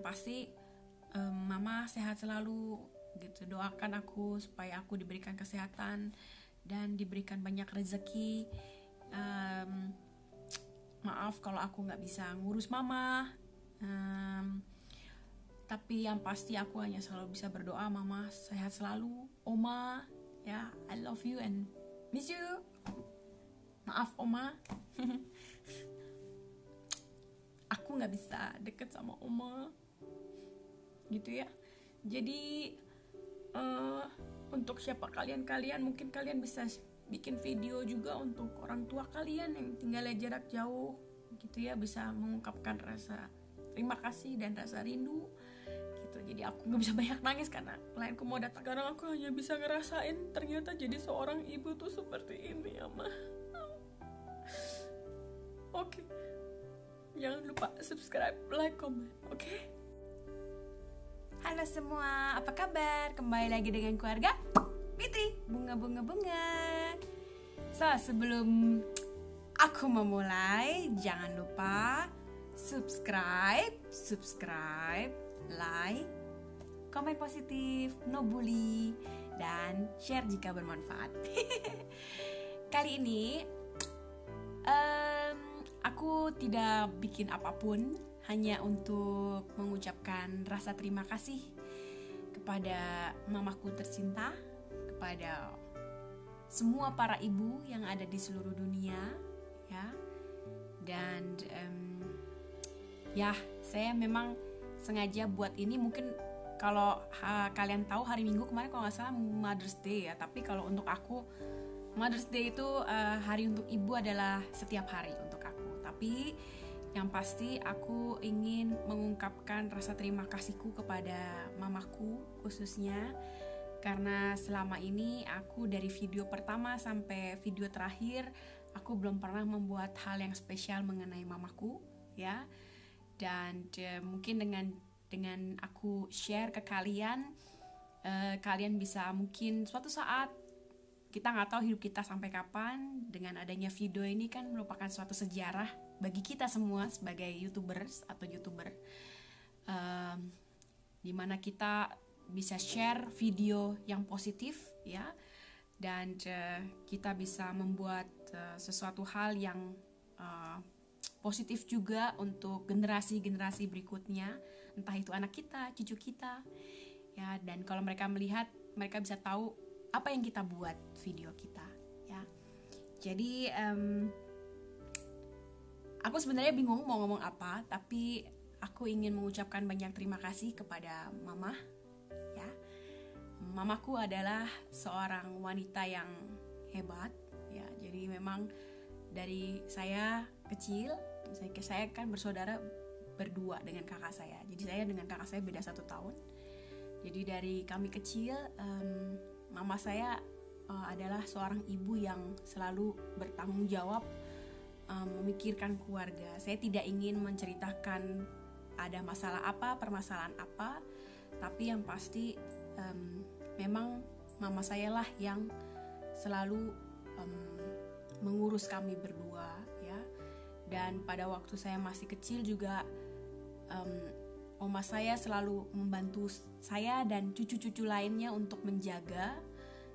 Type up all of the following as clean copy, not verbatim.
yang pasti Mama sehat selalu gitu. Doakan aku supaya aku diberikan kesehatan dan diberikan banyak rezeki. Maaf kalau aku nggak bisa ngurus Mama, tapi yang pasti aku hanya selalu bisa berdoa Mama sehat selalu. Oma, ya, I love you and miss you. Maaf Oma, aku nggak bisa deket sama Oma, gitu ya. Jadi untuk siapa kalian, mungkin kalian bisa bikin video juga untuk orang tua kalian yang tinggalnya jarak jauh, gitu ya, bisa mengungkapkan rasa terima kasih dan rasa rindu. Jadi aku gak bisa banyak nangis karena klienku mau datang. Sekarang aku hanya bisa ngerasain ternyata jadi seorang ibu tuh seperti ini ya Ma. Oke. Jangan lupa subscribe, like, comment. Oke. Halo semua, apa kabar? Kembali lagi dengan keluarga Fitri Bunga. So, sebelum aku memulai, jangan lupa subscribe, like, komen positif, no bully, dan share jika bermanfaat. Kali ini aku tidak bikin apapun, hanya untuk mengucapkan rasa terima kasih kepada mamaku tercinta, kepada semua para ibu yang ada di seluruh dunia, ya. Dan ya, saya memang sengaja buat ini. Mungkin kalau kalian tahu, hari Minggu kemarin kalau nggak salah Mother's Day ya. Tapi kalau untuk aku, Mother's Day itu hari untuk ibu adalah setiap hari untuk aku. Tapi yang pasti aku ingin mengungkapkan rasa terima kasihku kepada mamaku khususnya, karena selama ini aku dari video pertama sampai video terakhir aku belum pernah membuat hal yang spesial mengenai mamaku, ya. Dan mungkin dengan aku share ke kalian, kalian bisa mungkin suatu saat, kita nggak tahu hidup kita sampai kapan, dengan adanya video ini kan merupakan suatu sejarah bagi kita semua sebagai YouTubers atau YouTuber, dimana kita bisa share video yang positif, ya. Dan kita bisa membuat sesuatu hal yang positif juga untuk generasi-generasi berikutnya, entah itu anak kita, cucu kita, ya. Dan kalau mereka melihat, mereka bisa tahu apa yang kita buat video kita, ya. Jadi aku sebenarnya bingung mau ngomong apa, tapi aku ingin mengucapkan banyak terima kasih kepada Mama, ya. Mamaku adalah seorang wanita yang hebat, ya. Jadi memang dari saya kecil, saya kan bersaudara berdua dengan kakak saya. Jadi saya dengan kakak saya beda 1 tahun. Jadi dari kami kecil, mama saya adalah seorang ibu yang selalu bertanggung jawab, memikirkan keluarga. Saya tidak ingin menceritakan ada masalah apa, permasalahan apa, tapi yang pasti memang mama saya lah yang selalu mengurus kami berdua, ya. Dan pada waktu saya masih kecil juga, oma saya selalu membantu saya dan cucu-cucu lainnya untuk menjaga.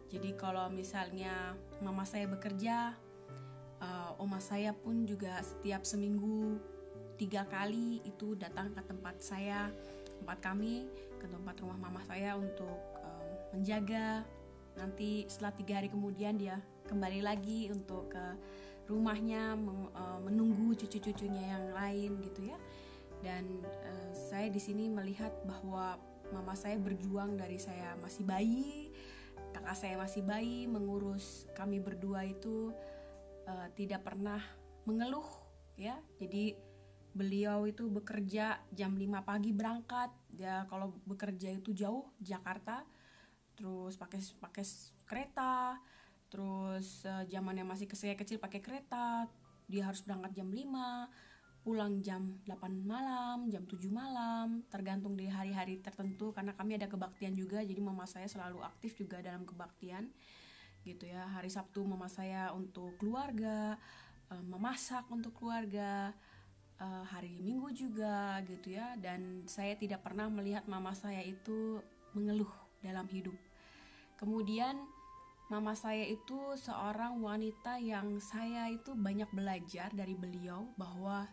Jadi kalau misalnya mama saya bekerja, oma saya pun juga setiap seminggu 3 kali itu datang ke tempat saya, tempat kami, ke tempat rumah mama saya untuk menjaga. Nanti setelah 3 hari kemudian dia kembali lagi untuk ke rumahnya menunggu cucu-cucunya yang lain, gitu ya. Dan saya di sini melihat bahwa mama saya berjuang dari saya masih bayi, kakak saya masih bayi, mengurus kami berdua itu tidak pernah mengeluh, ya. Jadi beliau itu bekerja jam 5 pagi berangkat, ya. Kalau bekerja itu jauh, Jakarta, terus pakai kereta. Terus zamannya masih saya kecil pakai kereta, dia harus berangkat jam 5, pulang jam 8 malam, jam 7 malam, tergantung di hari-hari tertentu, karena kami ada kebaktian juga. Jadi mama saya selalu aktif juga dalam kebaktian, gitu ya. Hari Sabtu mama saya untuk keluarga, memasak untuk keluarga, hari Minggu juga gitu ya. Dan saya tidak pernah melihat mama saya itu mengeluh dalam hidup. Kemudian mama saya itu seorang wanita yang saya itu banyak belajar dari beliau, bahwa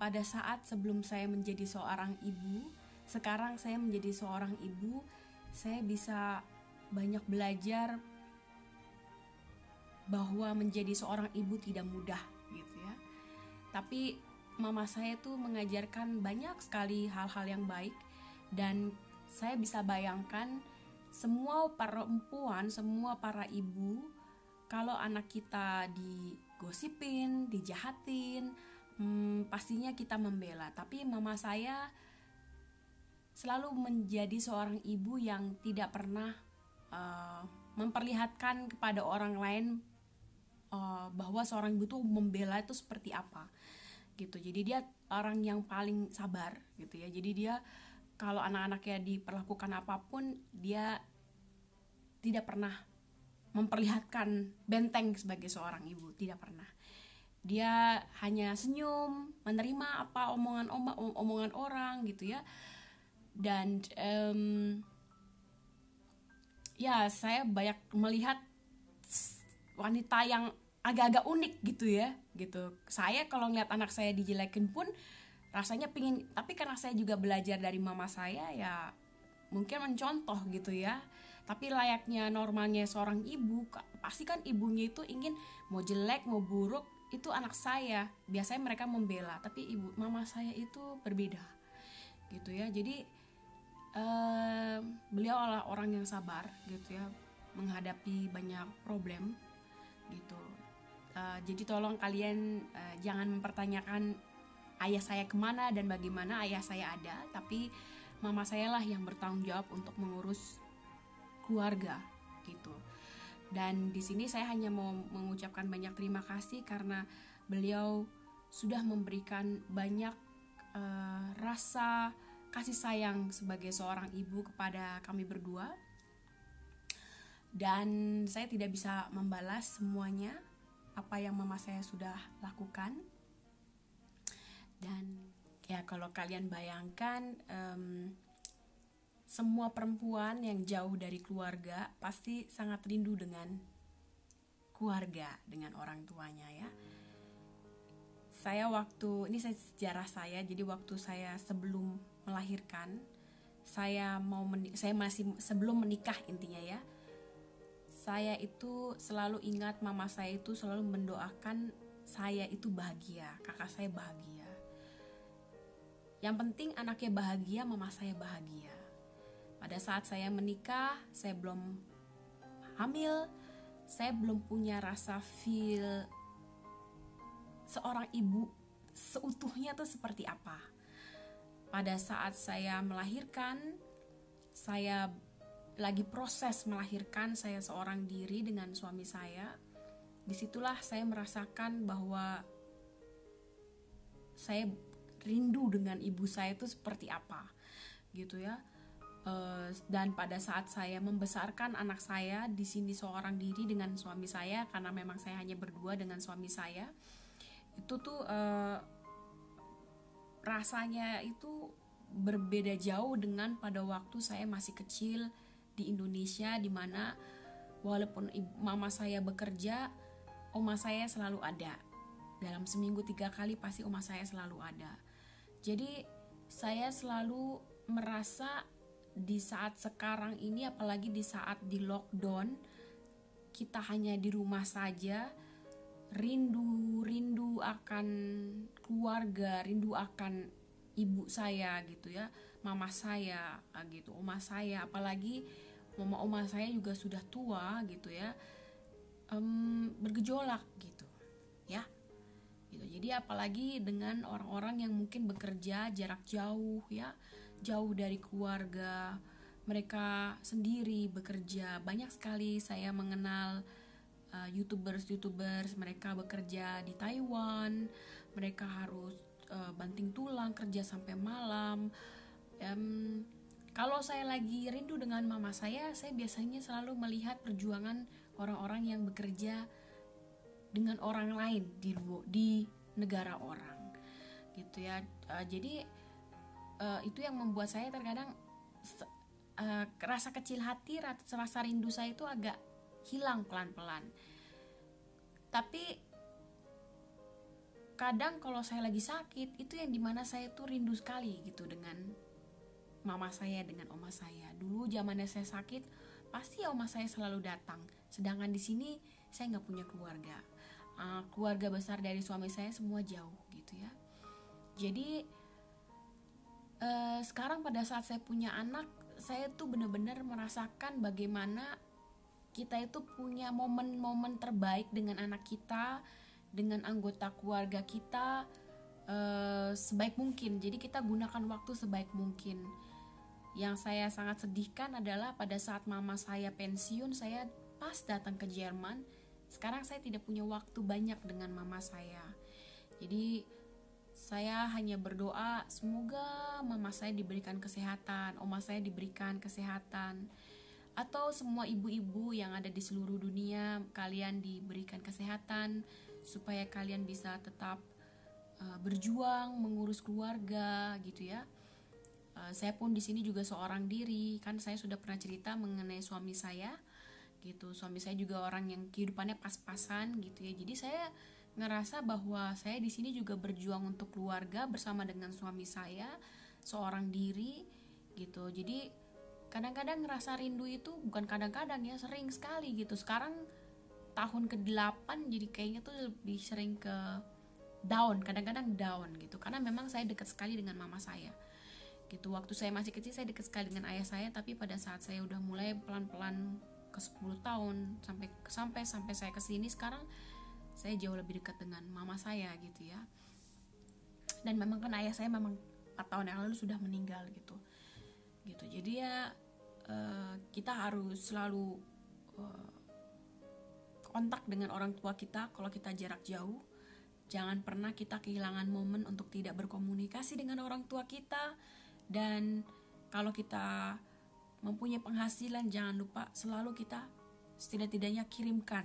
pada saat sebelum saya menjadi seorang ibu, sekarang saya menjadi seorang ibu, saya bisa banyak belajar bahwa menjadi seorang ibu tidak mudah gitu ya. Tapi mama saya tuh mengajarkan banyak sekali hal-hal yang baik, dan saya bisa bayangkan semua perempuan, semua para ibu, kalau anak kita digosipin, dijahatin, pastinya kita membela. Tapi mama saya selalu menjadi seorang ibu yang tidak pernah memperlihatkan kepada orang lain bahwa seorang ibu tuh membela itu seperti apa gitu. Jadi dia orang yang paling sabar gitu ya. Jadi dia kalau anak-anaknya diperlakukan apapun, dia tidak pernah memperlihatkan benteng sebagai seorang ibu, tidak pernah. Dia hanya senyum, menerima apa omongan orang gitu ya. Dan ya saya banyak melihat wanita yang agak-agak unik gitu ya, gitu. Saya kalau ngeliat anak saya dijelekin pun rasanya pingin, tapi karena saya juga belajar dari mama saya ya mungkin mencontoh gitu ya. Tapi layaknya normalnya seorang ibu, pasti kan ibunya itu ingin mau jelek, mau buruk, itu anak saya. Biasanya mereka membela, tapi ibu mama saya itu berbeda gitu ya. Jadi beliau adalah orang yang sabar gitu ya, menghadapi banyak problem gitu. Jadi tolong kalian jangan mempertanyakan ayah saya kemana dan bagaimana ayah saya ada, tapi mama saya lah yang bertanggung jawab untuk mengurus keluarga gitu. Dan di sini saya hanya mau mengucapkan banyak terima kasih karena beliau sudah memberikan banyak rasa kasih sayang sebagai seorang ibu kepada kami berdua. Dan saya tidak bisa membalas semuanya apa yang mama saya sudah lakukan. Dan ya kalau kalian bayangkan, semua perempuan yang jauh dari keluarga pasti sangat rindu dengan keluarga, dengan orang tuanya ya. Saya waktu, ini saya sejarah saya, jadi waktu saya sebelum melahirkan, saya masih sebelum menikah intinya ya, saya itu selalu ingat mama saya itu selalu mendoakan saya itu bahagia, kakak saya bahagia. Yang penting anaknya bahagia, mama saya bahagia. Pada saat saya menikah, saya belum hamil, saya belum punya rasa feel seorang ibu seutuhnya tuh seperti apa. Pada saat saya melahirkan, saya lagi proses melahirkan, saya seorang diri dengan suami saya. Disitulah saya merasakan bahwa saya rindu dengan ibu saya itu seperti apa gitu ya. Dan pada saat saya membesarkan anak saya di sini seorang diri dengan suami saya, karena memang saya hanya berdua dengan suami saya, itu tuh rasanya itu berbeda jauh dengan pada waktu saya masih kecil di Indonesia, dimana walaupun mama saya bekerja, oma saya selalu ada. Dalam seminggu 3 kali pasti oma saya selalu ada. Jadi saya selalu merasa di saat sekarang ini, apalagi di saat di lockdown, kita hanya di rumah saja, rindu akan keluarga, rindu akan ibu saya gitu ya, mama saya gitu, oma saya, apalagi oma saya juga sudah tua gitu ya, bergejolak gitu ya gitu. Jadi apalagi dengan orang-orang yang mungkin bekerja jarak jauh ya, jauh dari keluarga, mereka sendiri bekerja. Banyak sekali saya mengenal YouTubers, mereka bekerja di Taiwan, mereka harus banting tulang kerja sampai malam. Kalau saya lagi rindu dengan mama saya biasanya selalu melihat perjuangan orang-orang yang bekerja dengan orang lain di negara orang gitu ya. Jadi itu yang membuat saya terkadang rasa kecil hati, rasa rindu saya itu agak hilang pelan-pelan. Tapi kadang kalau saya lagi sakit, itu yang dimana saya tuh rindu sekali gitu dengan mama saya, dengan oma saya. Dulu zamannya saya sakit, pasti oma saya selalu datang. Sedangkan di sini saya nggak punya keluarga. Keluarga besar dari suami saya semua jauh gitu ya. Jadi sekarang pada saat saya punya anak, saya tuh benar-benar merasakan bagaimana kita itu punya momen-momen terbaik dengan anak kita, dengan anggota keluarga kita sebaik mungkin. Jadi kita gunakan waktu sebaik mungkin. Yang saya sangat sedihkan adalah pada saat mama saya pensiun, saya pas datang ke Jerman. Sekarang saya tidak punya waktu banyak dengan mama saya. Jadi saya hanya berdoa semoga mama saya diberikan kesehatan, oma saya diberikan kesehatan, atau semua ibu-ibu yang ada di seluruh dunia, kalian diberikan kesehatan supaya kalian bisa tetap berjuang mengurus keluarga gitu ya. Saya pun di sini juga seorang diri, kan saya sudah pernah cerita mengenai suami saya gitu. Suami saya juga orang yang kehidupannya pas-pasan gitu ya. Jadi saya ngerasa bahwa saya di sini juga berjuang untuk keluarga bersama dengan suami saya seorang diri gitu. Jadi kadang-kadang ngerasa rindu itu bukan kadang-kadang ya, sering sekali gitu. Sekarang tahun ke-8 jadi kayaknya tuh lebih sering ke down, kadang-kadang down gitu, karena memang saya dekat sekali dengan mama saya gitu. Waktu saya masih kecil saya dekat sekali dengan ayah saya, tapi pada saat saya udah mulai pelan-pelan ke 10 tahun sampai saya kesini sekarang, saya jauh lebih dekat dengan mama saya gitu ya. Dan memang kan ayah saya memang 4 tahun yang lalu sudah meninggal gitu gitu. Jadi ya kita harus selalu kontak dengan orang tua kita kalau kita jarak jauh. Jangan pernah kita kehilangan momen untuk tidak berkomunikasi dengan orang tua kita. Dan kalau kita mempunyai penghasilan, jangan lupa selalu kita setidak-tidaknya kirimkan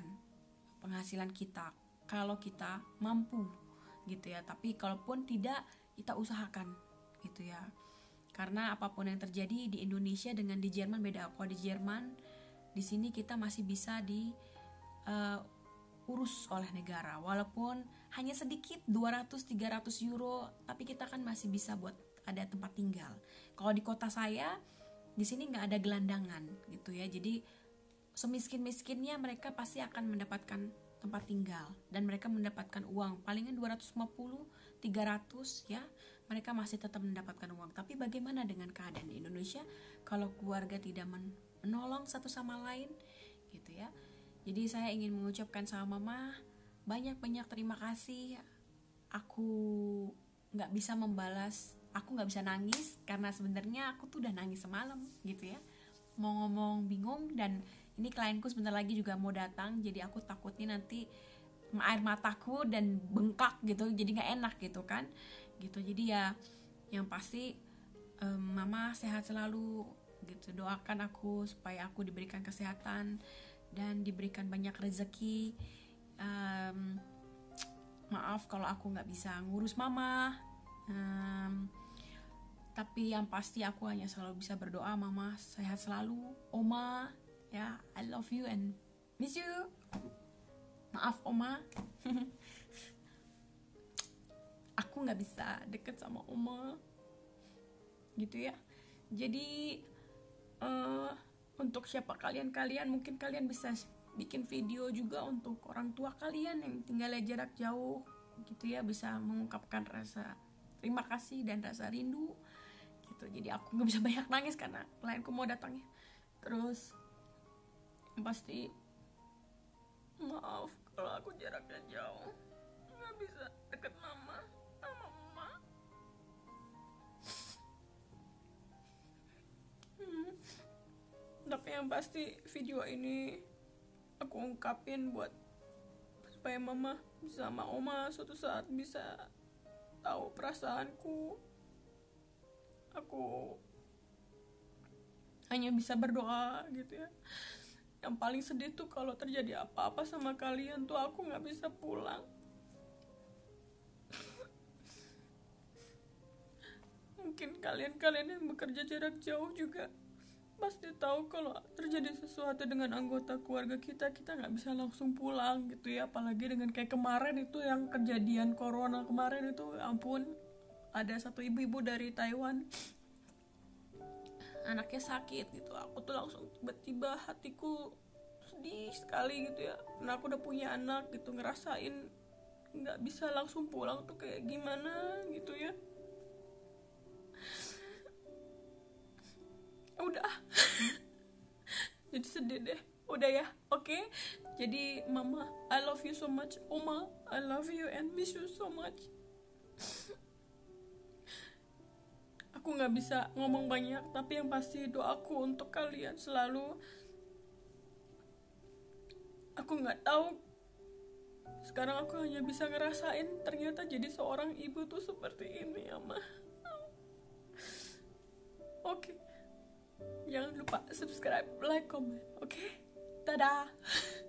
penghasilan kita kalau kita mampu gitu ya. Tapi kalaupun tidak, kita usahakan gitu ya. Karena apapun yang terjadi di Indonesia dengan di Jerman beda. Kalau di Jerman, di sini kita masih bisa diurus oleh negara, walaupun hanya sedikit 200-300 euro, tapi kita kan masih bisa buat ada tempat tinggal. Kalau di kota saya di sini nggak ada gelandangan gitu ya. Jadi semiskin-miskinnya mereka pasti akan mendapatkan tempat tinggal dan mereka mendapatkan uang palingan 250-300 ya, mereka masih tetap mendapatkan uang. Tapi bagaimana dengan keadaan di Indonesia kalau keluarga tidak menolong satu sama lain gitu ya. Jadi saya ingin mengucapkan sama mama, banyak-banyak terima kasih. Aku gak bisa membalas, aku gak bisa nangis, karena sebenarnya aku tuh udah nangis semalam gitu ya. Mau ngomong bingung, dan ini klienku sebentar lagi juga mau datang. Jadi aku takutnya nanti air mataku dan bengkak gitu, jadi gak enak gitu kan gitu. Jadi ya yang pasti mama sehat selalu gitu. Doakan aku supaya aku diberikan kesehatan dan diberikan banyak rezeki. Maaf kalau aku nggak bisa ngurus mama, tapi yang pasti aku hanya selalu bisa berdoa mama sehat selalu, oma ya, I love you and miss you. Maaf oma, aku nggak bisa deket sama oma gitu ya. Jadi untuk siapa kalian-kalian, mungkin kalian bisa bikin video juga untuk orang tua kalian yang tinggalnya jarak jauh gitu ya, bisa mengungkapkan rasa terima kasih dan rasa rindu gitu. Jadi aku nggak bisa banyak nangis karena klienku mau datang ya. Terus pasti maaf kalau aku jaraknya jauh, nggak bisa deket mama sama mama. Tapi yang pasti video ini aku ungkapin buat supaya mama sama oma suatu saat bisa tahu perasaanku. Aku hanya bisa berdoa gitu ya. Yang paling sedih tuh kalau terjadi apa-apa sama kalian tuh aku nggak bisa pulang. mungkin kalian-kalian yang bekerja jarak jauh juga pasti tahu kalau terjadi sesuatu dengan anggota keluarga kita, kita nggak bisa langsung pulang gitu ya. Apalagi dengan kayak kemarin itu yang kejadian corona kemarin itu, ampun, ada satu ibu-ibu dari Taiwan, anaknya sakit gitu. Aku tuh langsung tiba-tiba hatiku sedih sekali gitu ya. Nah, aku udah punya anak gitu, ngerasain nggak bisa langsung pulang tuh kayak gimana gitu ya. Udah jadi sedih deh, udah ya, oke. Jadi mama, I love you so much. Oma, I love you and miss you so much. Aku nggak bisa ngomong banyak, tapi yang pasti doaku untuk kalian selalu. Aku nggak tahu sekarang, aku hanya bisa ngerasain ternyata jadi seorang ibu tuh seperti ini ya, Ma. Oke. Jangan lupa subscribe, like, comment, oke? Dadah!